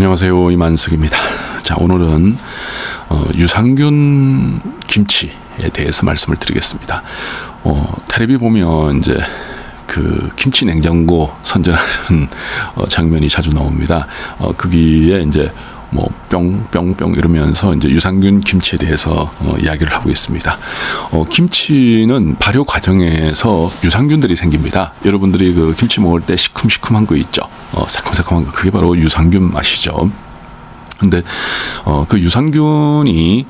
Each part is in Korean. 안녕하세요, 이만석입니다. 자, 오늘은 유산균 김치에 대해서 말씀을 드리겠습니다. 텔레비 보면 이제 그 김치 냉장고 선전하는 장면이 자주 나옵니다. 거기에 이제 뭐 뿅뿅뿅 이러면서 이제 유산균 김치에 대해서 이야기를 하고 있습니다. 김치는 발효 과정에서 유산균들이 생깁니다. 여러분들이 그 김치 먹을 때 시큼시큼한 거 있죠. 새콤새콤한 거, 그게 바로 유산균 맛이죠. 근데 그 유산균이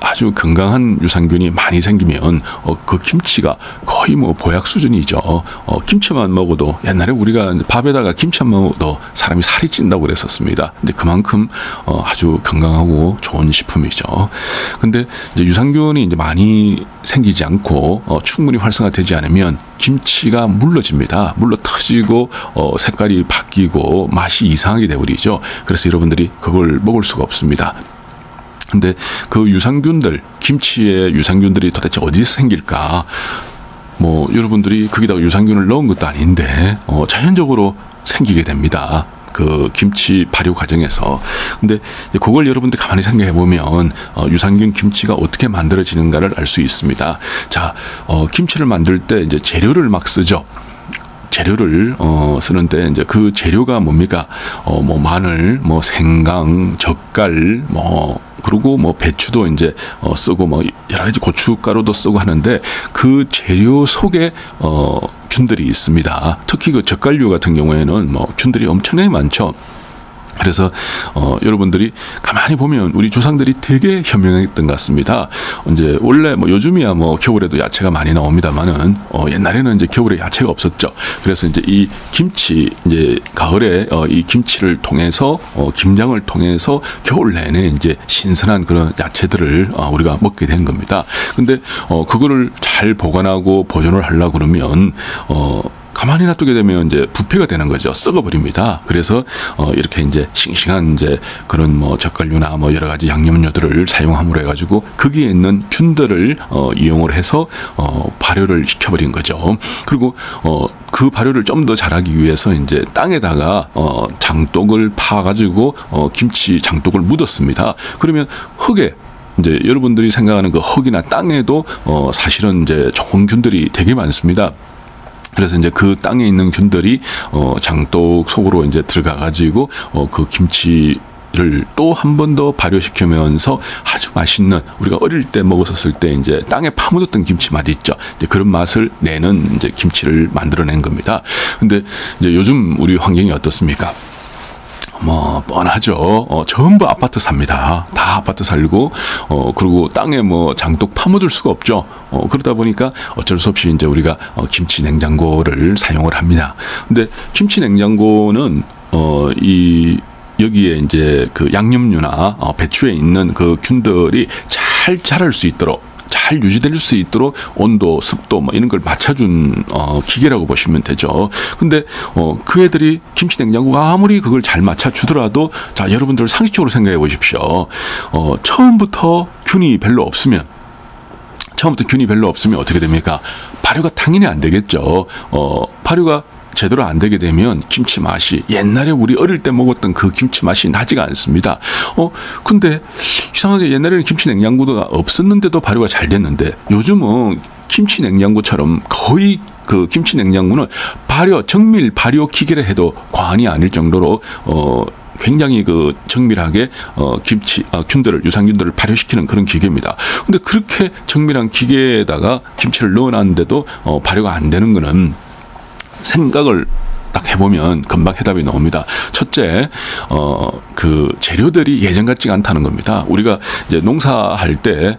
아주 건강한 유산균이 많이 생기면 그 김치가 거의 뭐 보약 수준이죠. 김치만 먹어도, 옛날에 우리가 밥에다가 김치만 먹어도 사람이 살이 찐다고 그랬었습니다. 근데 그만큼 아주 건강하고 좋은 식품이죠. 근데 이제 유산균이 이제 많이 생기지 않고 충분히 활성화되지 않으면 김치가 물러집니다. 물러터지고 색깔이 바뀌고 맛이 이상하게 되어버리죠. 그래서 여러분들이 그걸 먹을 수가 없습니다. 근데 그 유산균들, 김치의 유산균들이 도대체 어디서 생길까? 뭐 여러분들이 거기다가 유산균을 넣은 것도 아닌데 자연적으로 생기게 됩니다. 그 김치 발효 과정에서. 근데 그걸 여러분들이 가만히 생각해 보면 유산균 김치가 어떻게 만들어지는가를 알 수 있습니다. 자, 김치를 만들 때 이제 재료를 막 쓰죠. 재료를 쓰는데 이제 그 재료가 뭡니까? 뭐 마늘, 뭐 생강, 젓갈, 뭐 그리고 뭐 배추도 이제 쓰고 뭐 여러 가지 고춧가루도 쓰고 하는데, 그 재료 속에 균들이 있습니다. 특히 그 젓갈류 같은 경우에는 뭐 균들이 엄청나게 많죠. 그래서 여러분들이 가만히 보면 우리 조상들이 되게 현명했던 것 같습니다. 이제 원래 뭐 요즘이야 뭐 겨울에도 야채가 많이 나옵니다만은 옛날에는 이제 겨울에 야채가 없었죠. 그래서 이제 이 김치, 이제 가을에 이 김치를 통해서 김장을 통해서 겨울 내내 이제 신선한 그런 야채들을 우리가 먹게 된 겁니다. 근데 그거를 잘 보관하고 보존을 하려고 그러면 가만히 놔두게 되면 이제 부패가 되는 거죠. 썩어버립니다. 그래서 이렇게 이제 싱싱한 이제 그런 뭐 젓갈류나 뭐 여러 가지 양념류들을 사용함으로 해가지고 거기에 있는 균들을 이용을 해서 발효를 시켜버린 거죠. 그리고 그 발효를 좀 더 잘하기 위해서 이제 땅에다가 장독을 파가지고 김치 장독을 묻었습니다. 그러면 흙에, 이제 여러분들이 생각하는 그 흙이나 땅에도 사실은 이제 좋은 균들이 되게 많습니다. 그래서 이제 그 땅에 있는 균들이 장독 속으로 이제 들어가가지고 그 김치를 또 한 번 더 발효시키면서 아주 맛있는, 우리가 어릴 때 먹었을 때 이제 땅에 파묻었던 김치 맛 있죠. 이제 그런 맛을 내는 이제 김치를 만들어낸 겁니다. 근데 이제 요즘 우리 환경이 어떻습니까? 뭐 뻔하죠. 전부 아파트 삽니다. 다 아파트 살고 그리고 땅에 뭐 장독 파묻을 수가 없죠. 그러다 보니까 어쩔 수 없이 이제 우리가 김치 냉장고를 사용을 합니다. 근데 김치 냉장고는 여기에 이제 그 양념류나 배추에 있는 그 균들이 잘 자랄 수 있도록, 잘 유지될 수 있도록 온도, 습도 뭐 이런 걸 맞춰준 기계라고 보시면 되죠. 근데 그 애들이, 김치 냉장고가 아무리 그걸 잘 맞춰주더라도, 자, 여러분들 상식적으로 생각해 보십시오. 처음부터 균이 별로 없으면 어떻게 됩니까? 발효가 당연히 안 되겠죠. 발효가 제대로 안 되게 되면 김치 맛이, 옛날에 우리 어릴 때 먹었던 그 김치 맛이 나지가 않습니다. 근데 이상하게 옛날에는 김치 냉장고가 없었는데도 발효가 잘 됐는데, 요즘은 김치 냉장고처럼 거의, 그 김치 냉장고는 발효, 정밀 발효 기계를 해도 과언이 아닐 정도로 굉장히 그 정밀하게 균들을, 유산균들을 발효시키는 그런 기계입니다. 근데 그렇게 정밀한 기계에다가 김치를 넣어놨는데도 발효가 안 되는 거는, 생각을 딱 해보면 금방 해답이 나옵니다. 첫째, 그 재료들이 예전 같지가 않다는 겁니다. 우리가 이제 농사할 때,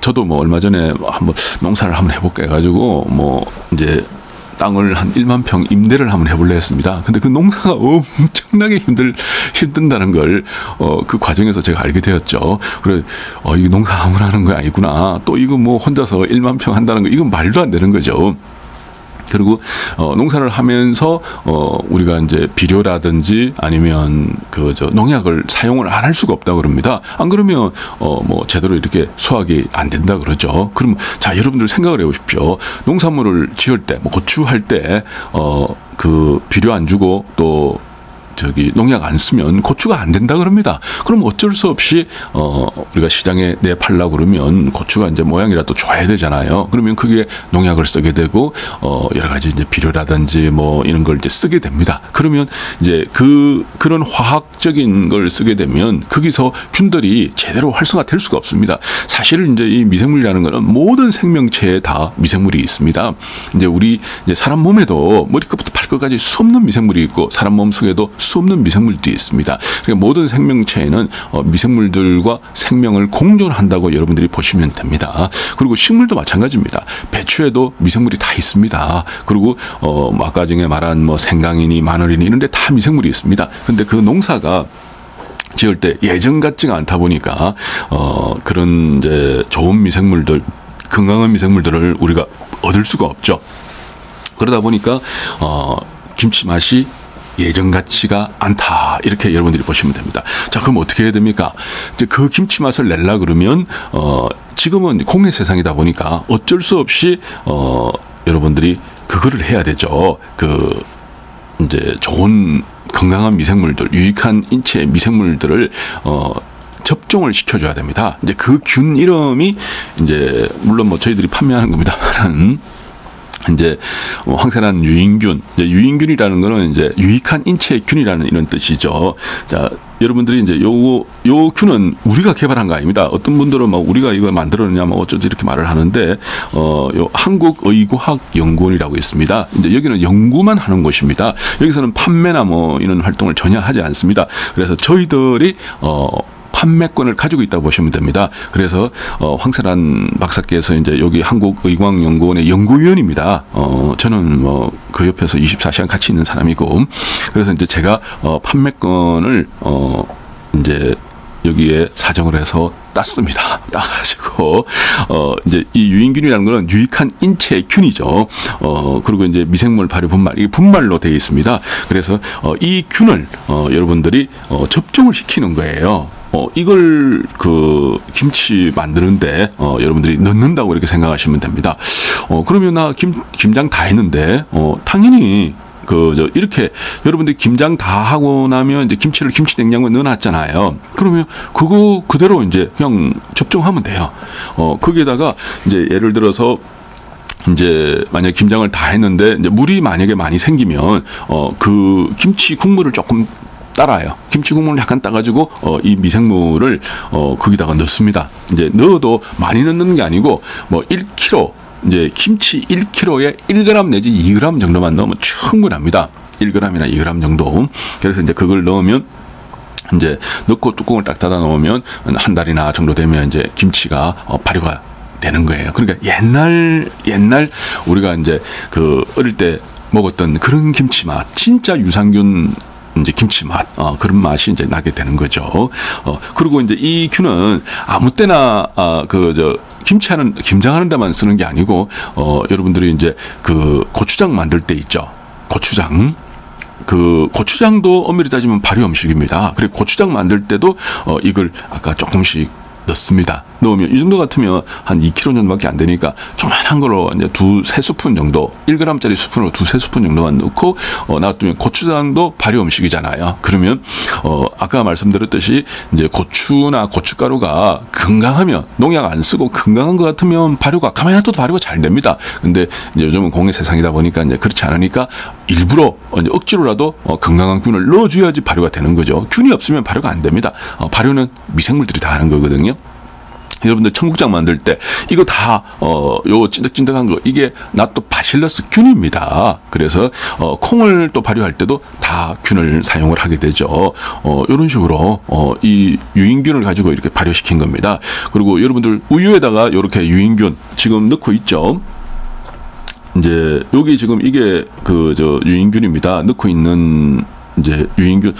저도 뭐 얼마 전에 한번 농사를 한번 해볼까 해가지고, 뭐 이제 땅을 한 1만 평 임대를 한번 해볼래 했습니다. 근데 그 농사가 엄청나게 힘든다는 걸, 그 과정에서 제가 알게 되었죠. 그래, 이거 농사 아무나 하는 거 아니구나. 또 이거 뭐 혼자서 1만 평 한다는 거, 이건 말도 안 되는 거죠. 그리고 농사를 하면서 우리가 이제 비료라든지 아니면 그 저 농약을 사용을 안 할 수가 없다 그럽니다. 안 그러면 뭐 제대로 이렇게 수확이 안 된다 그러죠. 그럼 자, 여러분들 생각을 해보십시오. 농산물을 지을 때, 뭐 고추 할 때 그 비료 안 주고 또 농약 안 쓰면 고추가 안 된다 그럽니다. 그럼 어쩔 수 없이 우리가 시장에 내팔려고 그러면 고추가 이제 모양이라도 좋아야 되잖아요. 그러면 그게 농약을 쓰게 되고 여러 가지 이제 비료라든지 뭐 이런 걸 이제 쓰게 됩니다. 그러면 이제 그런 화학적인 걸 쓰게 되면 거기서 균들이 제대로 활성화될 수가 없습니다. 사실 이제 이 미생물이라는 거는 모든 생명체에 다 미생물이 있습니다. 이제 우리 이제 사람 몸에도 머리끝부터 발끝까지 수없는 미생물이 있고 사람 몸 속에도 수없는 미생물들이 있습니다. 그러니까 모든 생명체에는 미생물들과 생명을 공존한다고 여러분들이 보시면 됩니다. 그리고 식물도 마찬가지입니다. 배추에도 미생물이 다 있습니다. 그리고 아까 전에 말한 뭐 생강이니 마늘이니 이런 데 다 미생물이 있습니다. 그런데 그 농사가 지을 때 예전 같지가 않다 보니까 그런 이제 좋은 미생물들, 건강한 미생물들을 우리가 얻을 수가 없죠. 그러다 보니까 김치 맛이 예전 같지가 않다. 이렇게 여러분들이 보시면 됩니다. 자, 그럼 어떻게 해야 됩니까? 이제 그 김치 맛을 내려 그러면 지금은 공해 세상이다 보니까 어쩔 수 없이 여러분들이 그거를 해야 되죠. 그 이제 좋은 건강한 미생물들, 유익한 인체의 미생물들을 접종을 시켜줘야 됩니다. 이제 그 균 이름이 이제 물론 뭐 저희들이 판매하는 겁니다만. 이제 황세란 유인균, 유인균이라는 거는 이제 유익한 인체의 균이라는 이런 뜻이죠. 자, 여러분들이 이제 요 균은 우리가 개발한 거 아닙니다. 어떤 분들은 막 우리가 이걸 만들었느냐, 막 어쩌지 이렇게 말을 하는데 요 한국의과학연구원이라고 있습니다. 이제 여기는 연구만 하는 곳입니다. 여기서는 판매나 뭐 이런 활동을 전혀 하지 않습니다. 그래서 저희들이 판매권을 가지고 있다고 보시면 됩니다. 그래서 황세란 박사께서 이제 여기 한국의과학연구원의 연구위원입니다. 저는 뭐 그 옆에서 24시간 같이 있는 사람이고, 그래서 이제 제가 판매권을 이제 여기에 사정을 해서 땄습니다. 따가지고 이제 이 유인균이라는 거는 유익한 인체의 균이죠. 그리고 이제 미생물 발효 분말, 이게 분말로 되어 있습니다. 그래서 이 균을 여러분들이 접종을 시키는 거예요. 이걸 그 김치 만드는데 여러분들이 넣는다고 이렇게 생각하시면 됩니다. 그러면 나 김장 다 했는데 당연히 이렇게 여러분들이 김장 다 하고 나면 이제 김치를 김치 냉장고에 넣어놨잖아요. 그러면 그거 그대로 이제 그냥 접종하면 돼요. 거기에다가 이제 예를 들어서 이제 만약 김장을 다 했는데 이제 물이 만약에 많이 생기면 그 김치 국물을 조금 따라요. 김치 국물을 약간 따가지고 이 미생물을 거기다가 넣습니다. 이제 넣어도 많이 넣는 게 아니고 뭐 1kg 이제 김치 1kg에 1g 내지 2g 정도만 넣으면 충분합니다. 1g이나 2g 정도. 그래서 이제 그걸 넣으면 이제 넣고 뚜껑을 딱 닫아 놓으면 한 달이나 정도 되면 이제 김치가 발효가 되는 거예요. 그러니까 옛날 우리가 이제 그 어릴 때 먹었던 그런 김치 맛, 진짜 유산균 이제 김치 맛, 그런 맛이 이제 나게 되는 거죠. 그리고 이제 이 균은 아무 때나 김장하는 데만 쓰는 게 아니고, 여러분들이 이제 그 고추장 만들 때 있죠. 고추장도 엄밀히 따지면 발효 음식입니다. 그리고 고추장 만들 때도 이걸 아까 조금씩 넣습니다. 넣으면 이 정도 같으면 한 2kg 정도밖에 안 되니까 조그만한 걸로 이제 2~3스푼 정도, 1g짜리 스푼으로 2~3스푼 정도만 넣고 놔두면 고추장도 발효 음식이잖아요. 그러면 아까 말씀드렸듯이 이제 고추나 고춧가루가 건강하면 농약 안 쓰고 건강한 것 같으면 발효가 가만히 놔둬도 발효가 잘 됩니다. 근데 이제 요즘은 공해 세상이다 보니까 이제 그렇지 않으니까 일부러 이제 억지로라도 건강한 균을 넣어줘야지 발효가 되는 거죠. 균이 없으면 발효가 안 됩니다. 발효는 미생물들이 다 하는 거거든요. 여러분들 청국장 만들 때 이거 다 요 찐득찐득한 거 이게 나또 바실러스 균입니다. 그래서 콩을 또 발효할 때도 다 균을 사용을 하게 되죠. 이런 식으로 이 유인균을 가지고 이렇게 발효시킨 겁니다. 그리고 여러분들 우유에다가 이렇게 유인균 지금 넣고 있죠. 이제 여기 지금 이게 유인균입니다. 넣고 있는 이제 유인균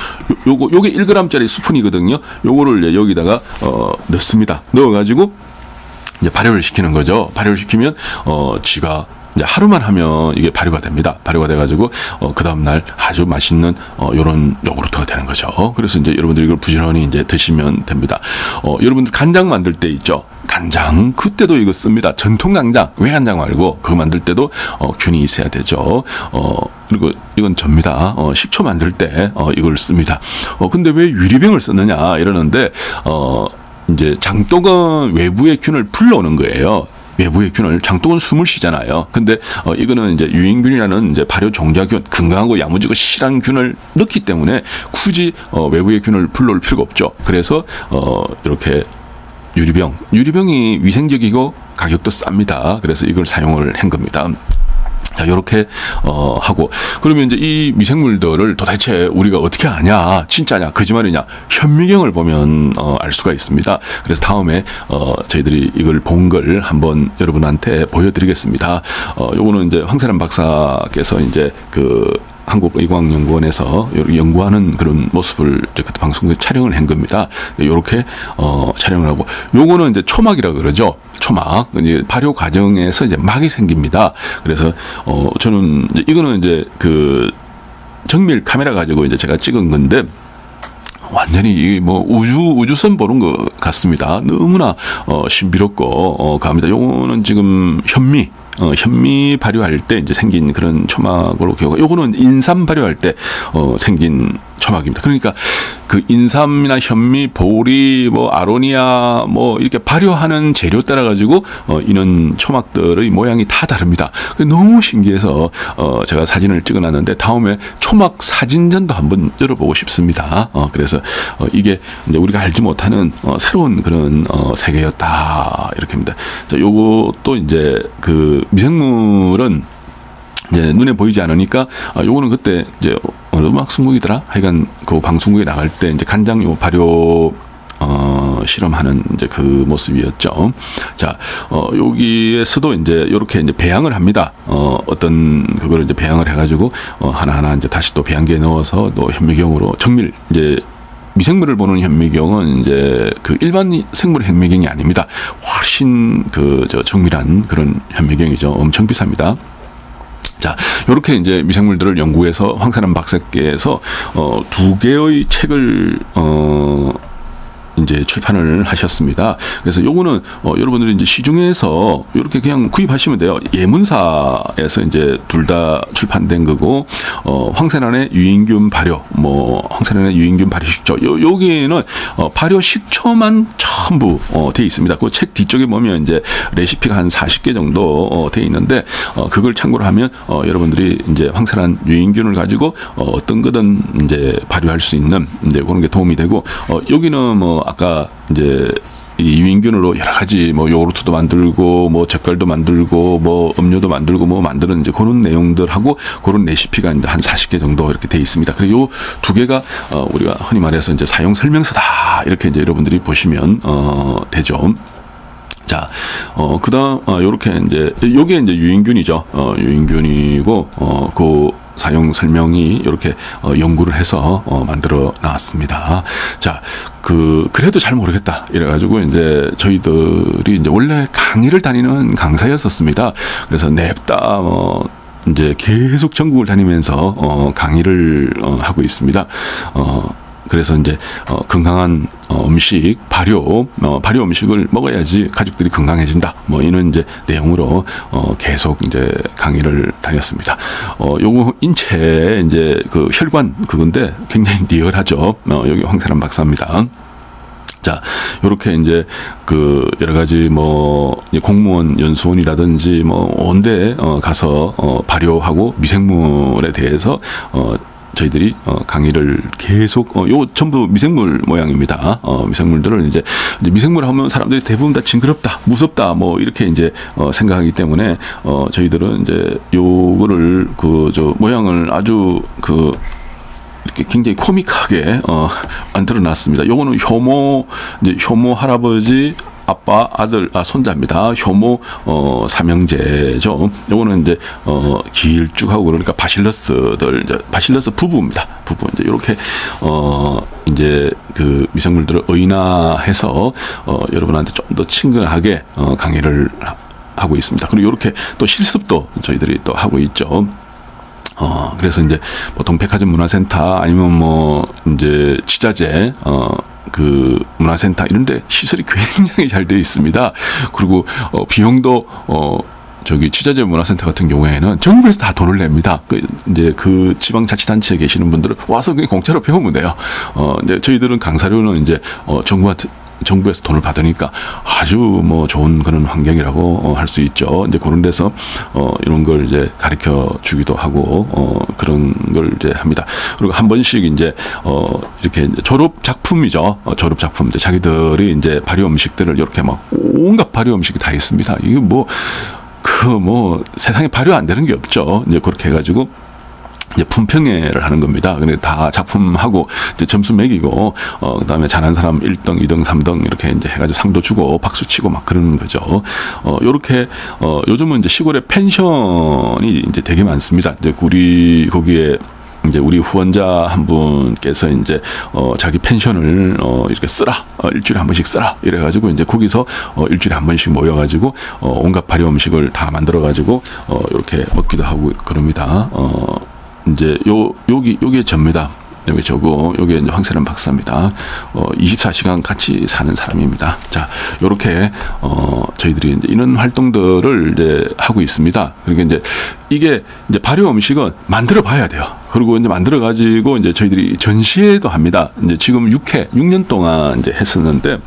요게 1g짜리 스푼이거든요. 요거를 여기다가 넣습니다. 넣어가지고 이제 발효를 시키는 거죠. 발효를 시키면 지가 이제 하루만 하면 이게 발효가 됩니다. 발효가 돼가지고 그 다음날 아주 맛있는 요런 요구르트가 되는 거죠. 그래서 이제 여러분들 이걸 부지런히 이제 드시면 됩니다. 여러분들 간장 만들 때 있죠. 간장 그때도 이거 씁니다. 전통 간장, 외간장 말고 그거 만들 때도 균이 있어야 되죠. 그리고 이건 접니다. 식초 만들 때 이걸 씁니다. 근데 왜 유리병을 썼느냐 이러는데 이제 장독은 외부의 균을 불러오는 거예요. 외부의 균을, 장독은 숨을 쉬잖아요. 근데 이거는 이제 유인균이라는 이제 발효 종자균, 건강하고 야무지고 실한 균을 넣기 때문에 굳이 외부의 균을 불러올 필요가 없죠. 그래서 이렇게 유리병이 위생적이고 가격도 쌉니다. 그래서 이걸 사용을 한 겁니다. 자, 요렇게 하고, 그러면 이제 이 미생물들을 도대체 우리가 어떻게 아냐, 진짜냐 거짓말이냐 현미경을 보면 알 수가 있습니다. 그래서 다음에 저희들이 이걸 본 걸 한번 여러분한테 보여드리겠습니다. 요거는 이제 황세란 박사께서 이제 그 한국의과학연구원에서 연구하는 그런 모습을 그때 방송에 촬영을 한 겁니다. 이렇게 촬영을 하고, 요거는 이제 초막이라고 그러죠. 초막. 이제 발효 과정에서 이제 막이 생깁니다. 그래서 저는 이제 이거는 이제 그 정밀 카메라 가지고 이제 제가 찍은 건데, 완전히 뭐 우주선 보는 것 같습니다. 너무나 신비롭고 갑니다. 요거는 지금 현미 발효할 때 이제 생긴 그런 초막으로 기억하고, 요거는 인삼 발효할 때 생긴 초막입니다. 그러니까 그 인삼이나 현미, 보리, 뭐 아로니아 뭐 이렇게 발효하는 재료 따라 가지고 이런 초막들의 모양이 다 다릅니다. 너무 신기해서 제가 사진을 찍어놨는데 다음에 초막 사진전도 한번 열어보고 싶습니다. 그래서 이게 이제 우리가 알지 못하는 새로운 그런 세계였다 이렇게입니다. 자, 요것도 이제 그 미생물은 이제 눈에 보이지 않으니까, 요거는 그때 이제 어느 방송국이더라? 하여간 그 방송국에 나갈 때 이제 간장 요 발효 실험하는 이제 그 모습이었죠. 자, 여기에서도 이제 요렇게 이제 배양을 합니다. 어떤 그거를 이제 배양을 해가지고 하나하나 이제 다시 또 배양기에 넣어서 또 현미경으로 정밀 이제 미생물을 보는 현미경은 이제 그 일반 생물 현미경이 아닙니다. 훨씬 그 저 정밀한 그런 현미경이죠. 엄청 비쌉니다. 자, 요렇게 이제 미생물들을 연구해서 황선한 박사께서 두 개의 책을 이제 출판을 하셨습니다. 그래서 요거는 여러분들이 이제 시중에서 요렇게 그냥 구입하시면 돼요. 예문사에서 이제 둘 다 출판된 거고, 황세란의 유인균 발효, 뭐 황세란의 유인균 발효 식초, 여기에는 발효 식초만 전부 돼 있습니다. 그 책 뒤쪽에 보면 이제 레시피가 한 40개 정도 돼 있는데, 그걸 참고로 하면 여러분들이 이제 황세란 유인균을 가지고 어떤 거든 이제 발효할 수 있는 이제 그런 게 도움이 되고, 여기는 뭐 아까 이제 이 유인균으로 여러 가지 뭐 요구르트도 만들고 뭐 젓갈도 만들고 뭐 음료도 만들고 뭐 만드는 이제 그런 내용들하고 그런 레시피가 이제 한 40개 정도 이렇게 돼 있습니다. 그리고 요 두 개가 우리가 흔히 말해서 이제 사용 설명서다 이렇게 이제 여러분들이 보시면 되죠. 자, 그다음 요렇게 이제 요게 이제 유인균이죠. 유인균이고 그 사용 설명이 이렇게 연구를 해서 만들어 나왔습니다. 자, 그래도 잘 모르겠다 이래가지고 이제 저희들이 이제 원래 강의를 다니는 강사였었습니다. 그래서 냅다 이제 계속 전국을 다니면서 강의를 하고 있습니다. 그래서 이제 건강한 음식, 발효 음식을 먹어야지 가족들이 건강해진다. 뭐 이런 이제 내용으로 계속 이제 강의를 다녔습니다. 요거 인체에 이제 그 혈관 그건데 굉장히 리얼하죠. 여기 황세란 박사입니다. 자, 요렇게 이제 그 여러 가지 뭐 공무원 연수원이라든지 뭐 온대에 가서 발효하고 미생물에 대해서 저희들이 강의를 계속 요 전부 미생물 모양입니다. 미생물들을 이제 미생물 하면 사람들이 대부분 다 징그럽다, 무섭다, 뭐 이렇게 이제 생각하기 때문에 저희들은 이제 요거를 그 저 모양을 아주 그 이렇게 굉장히 코믹하게 만들어 놨습니다. 요거는 효모 할아버지, 아빠, 아들, 손자입니다. 효모 삼형제죠. 요거는 이제 길쭉하고 그러니까 바실러스 부부입니다. 부부 이제 이렇게 이제 그 미생물들을 의인화해서 여러분한테 좀 더 친근하게 강의를 하고 있습니다. 그리고 이렇게 또 실습도 저희들이 또 하고 있죠. 그래서 이제 보통 백화점 문화센터 아니면 뭐 이제 지자재 그 문화센터 이런데 시설이 굉장히 잘 되어 있습니다. 그리고 비용도 저기 취재재 문화센터 같은 경우에는 전국에서 다 돈을 냅니다. 이제 그 지방자치단체에 계시는 분들은 와서 그냥 공짜로 배우면 돼요. 이제 저희들은 강사료는 이제 정부에서 돈을 받으니까 아주 뭐 좋은 그런 환경이라고 할 수 있죠. 이제 그런 데서 이런 걸 이제 가르쳐 주기도 하고 그런 걸 이제 합니다. 그리고 한 번씩 이제 이렇게 졸업 작품이죠. 졸업 작품 이제 자기들이 이제 발효 음식들을 이렇게 막 온갖 발효 음식이 다 있습니다. 이게 뭐 세상에 발효 안 되는 게 없죠. 이제 그렇게 해가지고 이제 품평회를 하는 겁니다. 근데 다 작품하고 이제 점수 매기고 그다음에 잘하는 사람 1등, 2등, 3등 이렇게 이제 해가지고 상도 주고 박수 치고 막 그러는 거죠. 요렇게 요즘은 이제 시골에 펜션이 이제 되게 많습니다. 이제 우리 거기에 이제 우리 후원자 한 분께서 이제 자기 펜션을 이렇게 쓰라, 일주일에 한 번씩 쓰라 이래가지고 이제 거기서 일주일에 한 번씩 모여가지고 온갖 발효 음식을 다 만들어가지고 이렇게 먹기도 하고 그럽니다. 이제 요게 접니다. 여기 저고, 요게 이제 황세란 박사입니다. 24시간 같이 사는 사람입니다. 자, 요렇게 저희들이 이제 이런 활동들을 이제 하고 있습니다. 그리고 이제 이게 이제 발효 음식은 만들어 봐야 돼요. 그리고 이제 만들어 가지고 이제 저희들이 전시회도 합니다. 이제 지금 6년 동안 이제 했었는데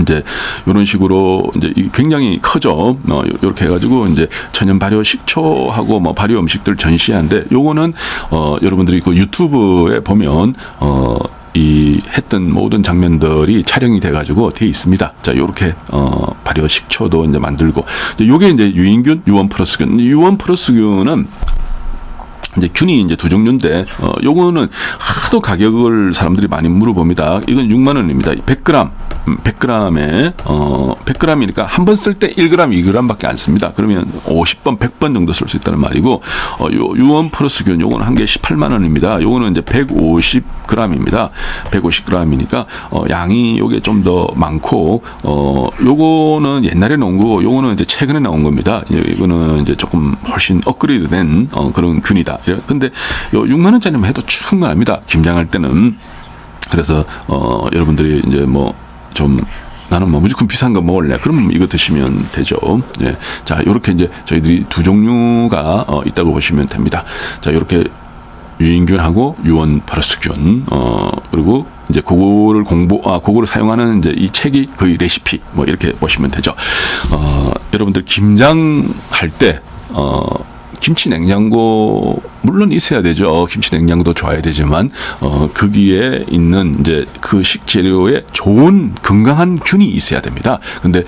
이제 이런 식으로 이제 굉장히 커져 이렇게 해가지고 이제 천연 발효 식초하고 뭐 발효 음식들 전시하는데 요거는 여러분들이 그 유튜브에 보면 이 했던 모든 장면들이 촬영이 돼가지고 돼 있습니다. 자, 요렇게 발효 식초도 이제 만들고 이제 요게 이제 유인균, 유원 플러스균은 이제 균이 이제 두 종류인데 요거는 하도 가격을 사람들이 많이 물어봅니다. 이건 6만 원입니다. 100g에 100g이니까 한 번 쓸 때 1g, 2g밖에 안 씁니다. 그러면 50번, 100번 정도 쓸 수 있다는 말이고 요 유원 플러스균 요거는 한 개 18만 원입니다. 요거는 이제 150g입니다. 150g이니까 양이 요게 좀 더 많고 요거는 옛날에 나온 거고 요거는 이제 최근에 나온 겁니다. 이거는 이제 조금 훨씬 업그레이드된 그런 균이다. 근데 요 6만 원짜리만 해도 충분합니다. 김장할 때는. 그래서 여러분들이 이제 뭐 좀 나는 뭐 무조건 비싼 거 먹을래. 그럼 이거 드시면 되죠. 예. 자, 요렇게 이제 저희들이 두 종류가 있다고 보시면 됩니다. 자, 요렇게 유인균하고 유원 플러스균 그리고 이제 그거를 그거를 사용하는 이제 이 책이 거의 레시피 뭐 이렇게 보시면 되죠. 여러분들 김장할 때 김치 냉장고 물론 있어야 되죠. 김치 냉장고도 좋아야 되지만 거기에 있는 이제 그 식재료에 좋은 건강한 균이 있어야 됩니다. 근데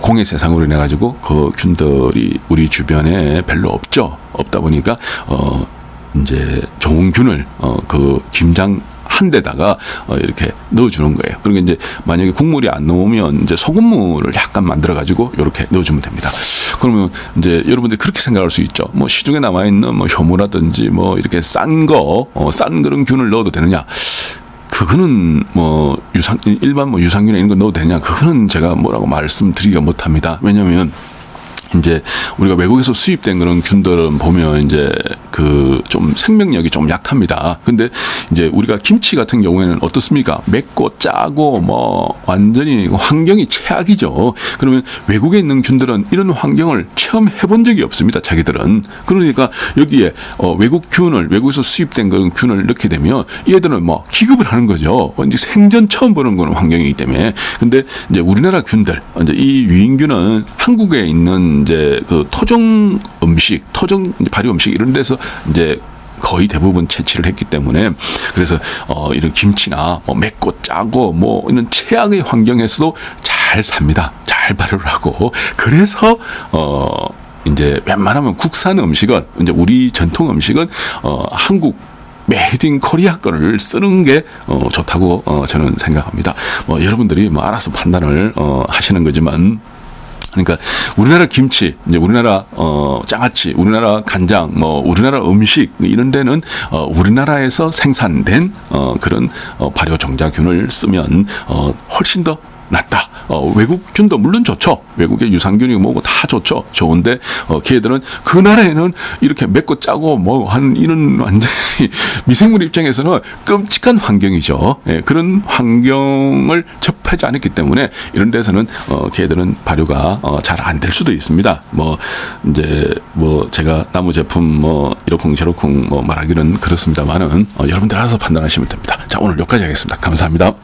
공의 세상으로 인해 가지고 그 균들이 우리 주변에 별로 없죠. 없다 보니까 이제 좋은 균을 그 김장 한 대다가 이렇게 넣어주는 거예요. 그리고 이제 만약에 국물이 안 넣으면 이제 소금물을 약간 만들어가지고 이렇게 넣어주면 됩니다. 그러면 이제 여러분들이 그렇게 생각할 수 있죠. 뭐 시중에 남아있는 뭐 효모라든지 뭐 이렇게 싼 거, 싼 그런 균을 넣어도 되느냐? 그거는 뭐 일반 뭐 유산균에 있는 거 넣어도 되느냐? 그거는 제가 뭐라고 말씀드리기가 못합니다. 왜냐하면 이제 우리가 외국에서 수입된 그런 균들은 보면 이제 그 좀 생명력이 좀 약합니다. 근데 이제 우리가 김치 같은 경우에는 어떻습니까? 맵고 짜고 뭐 완전히 환경이 최악이죠. 그러면 외국에 있는 균들은 이런 환경을 처음 해본 적이 없습니다. 자기들은. 그러니까 여기에 외국 균을 외국에서 수입된 그런 균을 넣게 되면 얘들은 뭐 기급을 하는 거죠. 이제 생전 처음 보는 그런 환경이기 때문에. 근데 이제 우리나라 균들 이제 이 유인균은 한국에 있는 이제 그 토종 음식, 토종 발효 음식 이런 데서 이제 거의 대부분 채취를 했기 때문에 그래서 이런 김치나 뭐 맵고 짜고 뭐 이런 최악의 환경에서도 잘 삽니다. 잘 발효를 하고 그래서 이제 웬만하면 국산 음식은 이제 우리 전통 음식은 한국 메이드 인 코리아 거를 쓰는 게 좋다고 저는 생각합니다. 뭐 여러분들이 뭐 알아서 판단을 하시는 거지만. 그러니까 우리나라 김치, 이제 우리나라 장아찌, 우리나라 간장, 뭐 우리나라 음식 이런 데는 우리나라에서 생산된 그런 발효 종자균을 쓰면 훨씬 더 낫다. 외국균도 물론 좋죠. 외국의 유산균이고 뭐고 다 좋죠. 좋은데 걔들은 그 나라에는 이렇게 맵고 짜고 뭐 하는 이런 완전히 미생물 입장에서는 끔찍한 환경이죠. 예, 그런 환경을 접하지 않았기 때문에 이런 데서는 걔들은 발효가 잘 안 될 수도 있습니다. 뭐 이제 뭐 제가 나무 제품 뭐 이러쿵 저러쿵 뭐 말하기는 그렇습니다만은 여러분들 알아서 판단하시면 됩니다. 자, 오늘 여기까지 하겠습니다. 감사합니다.